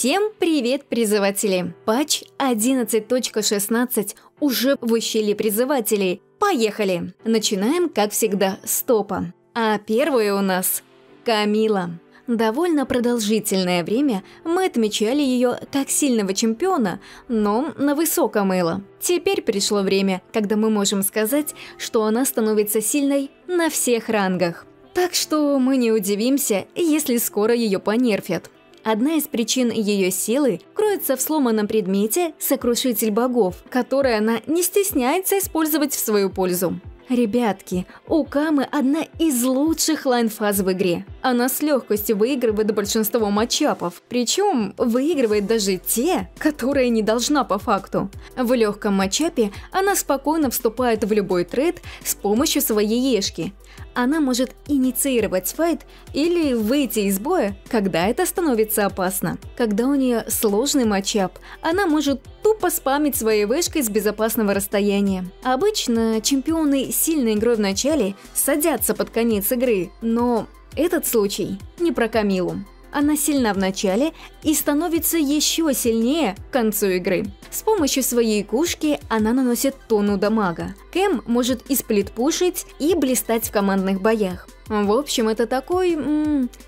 Всем привет, призыватели! Патч 11.16 уже в ущелье призывателей. Поехали! Начинаем, как всегда, с топа. А первая у нас Камилла. Довольно продолжительное время мы отмечали ее как сильного чемпиона, но на высоком эйло. Теперь пришло время, когда мы можем сказать, что она становится сильной на всех рангах. Так что мы не удивимся, если скоро ее понерфят. Одна из причин ее силы кроется в сломанном предмете «Сокрушитель богов», который она не стесняется использовать в свою пользу. Ребятки, у Камы одна из лучших лайн-фаз в игре. Она с легкостью выигрывает большинство матчапов, причем выигрывает даже те, которые не должна по факту. В легком матчапе она спокойно вступает в любой тред с помощью своей ешки. Она может инициировать файт или выйти из боя, когда это становится опасно. Когда у нее сложный матчап, она может тупо спамить своей вышкой с безопасного расстояния. Обычно чемпионы сильной игрой в начале садятся под конец игры, но этот случай не про Камиллу. Она сильна в начале и становится еще сильнее к концу игры. С помощью своей кушки она наносит тонну дамага. Кэм может и сплитпушить, и блистать в командных боях. В общем, это такой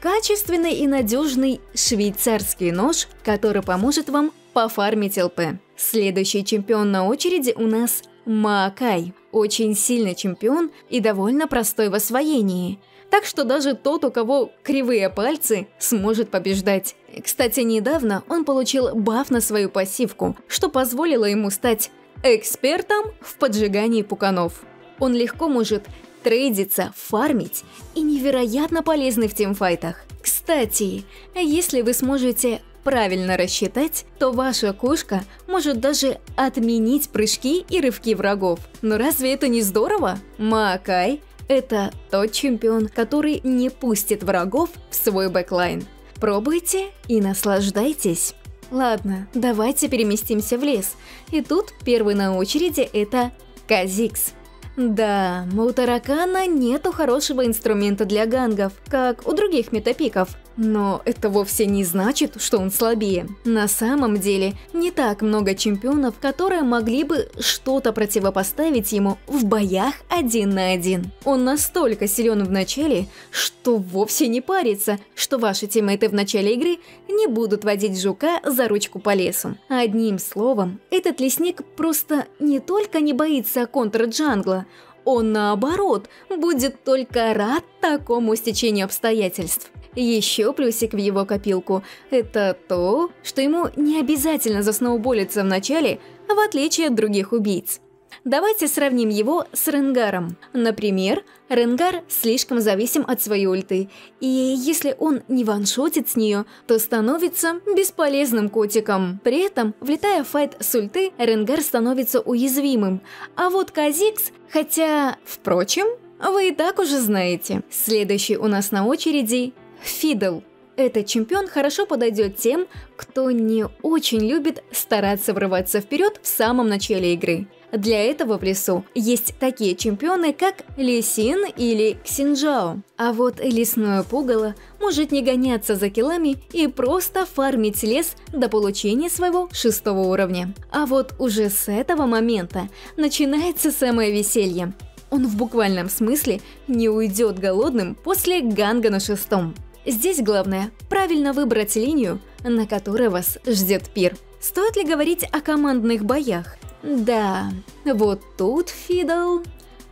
качественный и надежный швейцарский нож, который поможет вам пофармить ЛП. Следующий чемпион на очереди у нас Маокай. Очень сильный чемпион и довольно простой в освоении. Так что даже тот, у кого кривые пальцы, сможет побеждать. Кстати, недавно он получил баф на свою пассивку, что позволило ему стать экспертом в поджигании пуканов. Он легко может трейдиться, фармить и невероятно полезный в тимфайтах. Кстати, если вы сможете правильно рассчитать, то ваша кошка может даже отменить прыжки и рывки врагов. Но разве это не здорово? Маокай – это тот чемпион, который не пустит врагов в свой бэклайн. Пробуйте и наслаждайтесь. Ладно, давайте переместимся в лес. И тут первый на очереди это Ка'Зикс. Да, у таракана нету хорошего инструмента для гангов, как у других метапиков. Но это вовсе не значит, что он слабее. На самом деле, не так много чемпионов, которые могли бы что-то противопоставить ему в боях один на один. Он настолько силен в начале, что вовсе не парится, что ваши тиммейты в начале игры не будут водить жука за ручку по лесу. Одним словом, этот лесник просто не только не боится контр-джангла, он, наоборот, будет только рад такому стечению обстоятельств. Еще плюсик в его копилку – это то, что ему не обязательно засноуболиться в начале, в отличие от других убийц. Давайте сравним его с Ренгаром. Например, Ренгар слишком зависим от своей ульты, и если он не ваншотит с нее, то становится бесполезным котиком. При этом, влетая в файт с ульты, Ренгар становится уязвимым, а вот Ка'Зикс, хотя, впрочем, вы и так уже знаете. Следующий у нас на очереди Фиддл. Этот чемпион хорошо подойдет тем, кто не очень любит стараться врываться вперед в самом начале игры. Для этого в лесу есть такие чемпионы, как Ли Син или Ксинжао. А вот лесное пугало может не гоняться за килами и просто фармить лес до получения своего 6-го уровня. А вот уже с этого момента начинается самое веселье. Он в буквальном смысле не уйдет голодным после ганга на 6-м. Здесь главное правильно выбрать линию, на которой вас ждет пир. Стоит ли говорить о командных боях? Да, вот тут Фиддл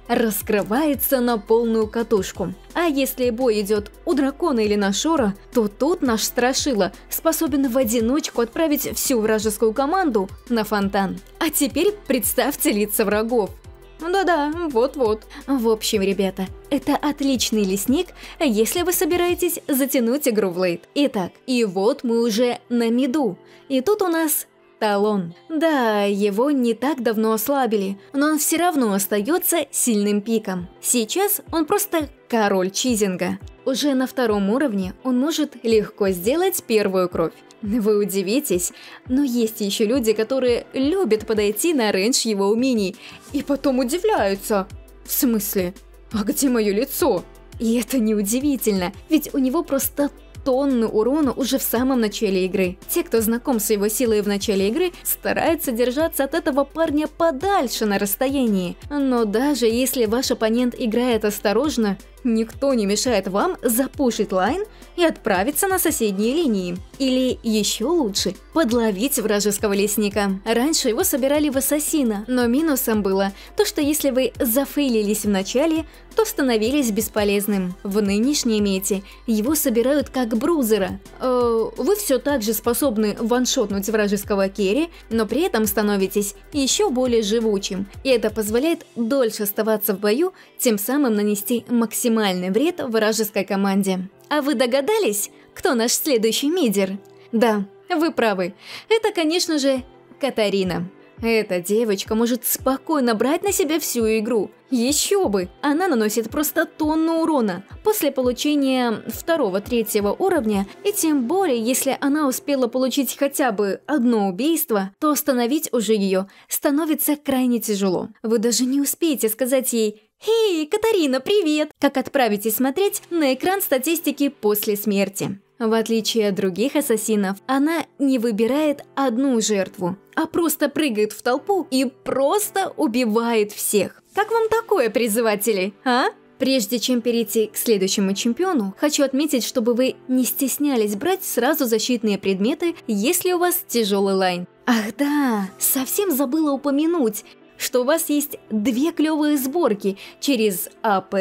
раскрывается на полную катушку. А если бой идет у дракона или нашора, то тут наш страшила способен в одиночку отправить всю вражескую команду на фонтан. А теперь представьте лица врагов. Да-да, вот-вот. В общем, ребята, это отличный лесник, если вы собираетесь затянуть игру в лейт. Итак, и вот мы уже на миду. И тут у нас Талон. Да, его не так давно ослабили, но он все равно остается сильным пиком. Сейчас он просто король чизинга. Уже на 2-м уровне он может легко сделать первую кровь. Вы удивитесь, но есть еще люди, которые любят подойти на рейндж его умений и потом удивляются. В смысле? А где мое лицо? И это неудивительно, ведь у него просто тонны урона уже в самом начале игры. Те, кто знаком с его силой в начале игры, стараются держаться от этого парня подальше на расстоянии. Но даже если ваш оппонент играет осторожно, никто не мешает вам запушить лайн и отправиться на соседние линии. Или еще лучше, подловить вражеского лесника. Раньше его собирали в ассасина, но минусом было то, что если вы зафейлились в начале, то становились бесполезным. В нынешней мете его собирают как брузера. Вы все так же способны ваншотнуть вражеского керри, но при этом становитесь еще более живучим. И это позволяет дольше оставаться в бою, тем самым нанести максимальный вред вражеской команде. А вы догадались, кто наш следующий мидер? Да, вы правы. Это, конечно же, Катарина. Эта девочка может спокойно брать на себя всю игру. Еще бы! Она наносит просто тонну урона после получения 2-3 уровня, и тем более, если она успела получить хотя бы одно убийство, то остановить уже ее становится крайне тяжело. Вы даже не успеете сказать ей: «Эй, Катарина, привет!», как отправитесь смотреть на экран статистики после смерти. В отличие от других ассасинов, она не выбирает одну жертву, а просто прыгает в толпу и просто убивает всех. Как вам такое, призыватели, а? Прежде чем перейти к следующему чемпиону, хочу отметить, чтобы вы не стеснялись брать сразу защитные предметы, если у вас тяжелый лайн. Ах да, совсем забыла упомянуть, что у вас есть две клевые сборки через АП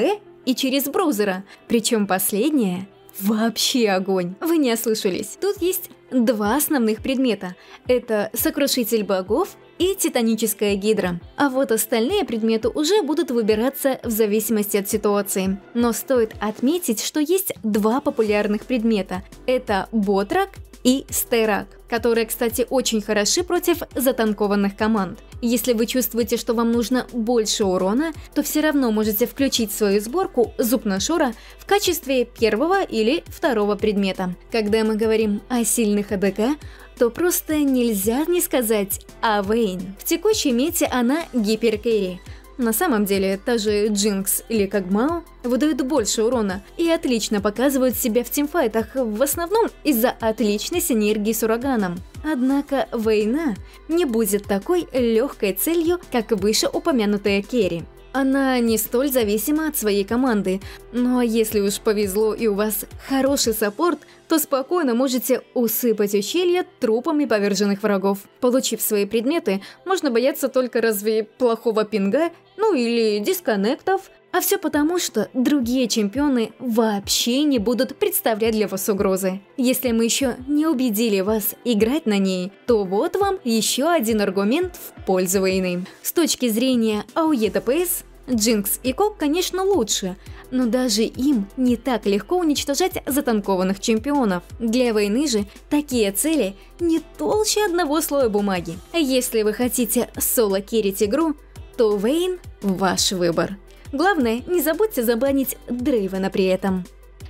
и через брузера, причем последняя вообще огонь. Вы не ослышались. Тут есть два основных предмета. Это сокрушитель богов и титаническая гидра. А вот остальные предметы уже будут выбираться в зависимости от ситуации. Но стоит отметить, что есть два популярных предмета. Это ботрак и стерак, которые, кстати, очень хороши против затанкованных команд. Если вы чувствуете, что вам нужно больше урона, то все равно можете включить в свою сборку зуб нашора в качестве первого или второго предмета. Когда мы говорим о сильных АДК, то просто нельзя не сказать о Вейн. В текущей мете она гиперкерри. На самом деле, та же Джинкс или Кагмао выдают больше урона и отлично показывают себя в тимфайтах, в основном из-за отличной синергии с ураганом. Однако Вейна не будет такой легкой целью, как вышеупомянутая керри. Она не столь зависима от своей команды, но если уж повезло и у вас хороший саппорт, то спокойно можете усыпать ущелье трупами поверженных врагов. Получив свои предметы, можно бояться только разве плохого пинга, ну или дисконнектов. А все потому, что другие чемпионы вообще не будут представлять для вас угрозы. Если мы еще не убедили вас играть на ней, то вот вам еще один аргумент в пользу Вейны. С точки зрения АОЕ ДПС, Джинкс и Кок, конечно, лучше, но даже им не так легко уничтожать затанкованных чемпионов. Для Вейны же такие цели не толще одного слоя бумаги. Если вы хотите соло-керрить игру, то Вейн – ваш выбор. Главное, не забудьте забанить Дрейвена при этом.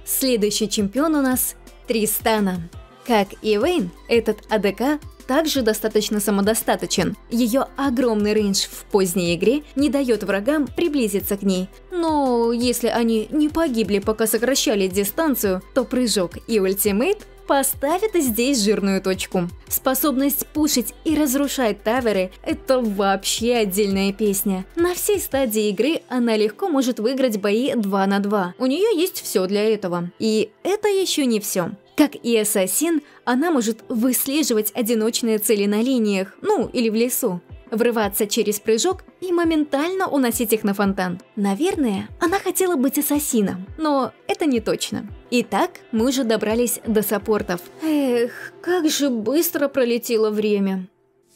Следующий чемпион у нас Тристана. Как и Вейн, этот АДК также достаточно самодостаточен. Ее огромный рейндж в поздней игре не дает врагам приблизиться к ней. Но если они не погибли, пока сокращали дистанцию, то прыжок и ультимейт поставит здесь жирную точку. Способность пушить и разрушать таверы – это вообще отдельная песня. На всей стадии игры она легко может выиграть бои 2 на 2. У нее есть все для этого. И это еще не все. Как и ассасин, она может выслеживать одиночные цели на линиях, ну или в лесу, врываться через прыжок и моментально уносить их на фонтан. Наверное, она хотела быть ассасином, но это не точно. Итак, мы уже добрались до саппортов. Эх, как же быстро пролетело время.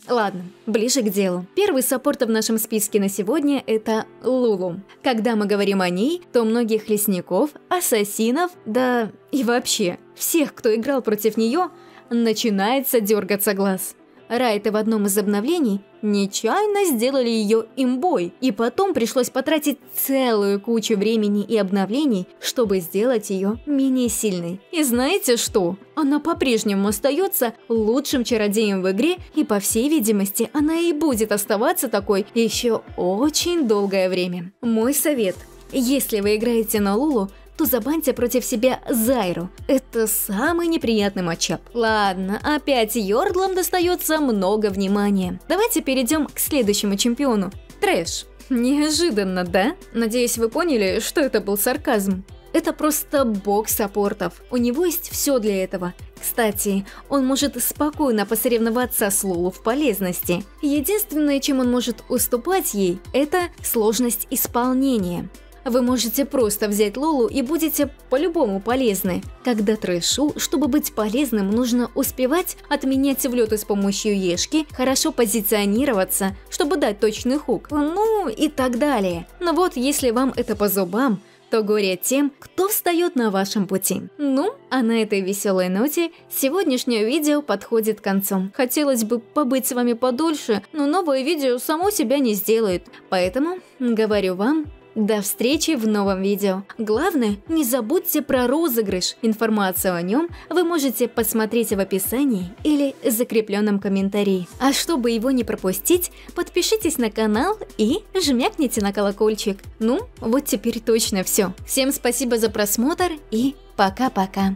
Ладно, ближе к делу. Первый саппорт в нашем списке на сегодня – это Лулу. Когда мы говорим о ней, то многих лесников, ассасинов, да и вообще всех, кто играл против нее, начинается дергаться глаз. Райты в одном из обновлений нечаянно сделали ее имбой, и потом пришлось потратить целую кучу времени и обновлений, чтобы сделать ее менее сильной. И знаете что? Она по-прежнему остается лучшим чародеем в игре, и по всей видимости она и будет оставаться такой еще очень долгое время. Мой совет: если вы играете на Лулу, то забаньте против себя Зайру. Это самый неприятный матчап. Ладно, опять Йордлам достается много внимания. Давайте перейдем к следующему чемпиону. Треш. Неожиданно, да? Надеюсь, вы поняли, что это был сарказм. Это просто бог саппортов. У него есть все для этого. Кстати, он может спокойно посоревноваться с Лулу в полезности. Единственное, чем он может уступать ей, это сложность исполнения. Вы можете просто взять Лулу и будете по-любому полезны. Когда Трешу, чтобы быть полезным, нужно успевать отменять влеты с помощью Ешки, хорошо позиционироваться, чтобы дать точный хук, ну и так далее. Но вот если вам это по зубам, то горе тем, кто встает на вашем пути. Ну, а на этой веселой ноте сегодняшнее видео подходит к концу. Хотелось бы побыть с вами подольше, но новое видео само себя не сделает. Поэтому говорю вам, до встречи в новом видео. Главное, не забудьте про розыгрыш. Информацию о нем вы можете посмотреть в описании или закрепленном комментарии. А чтобы его не пропустить, подпишитесь на канал и жмякните на колокольчик. Ну, вот теперь точно все. Всем спасибо за просмотр и пока-пока.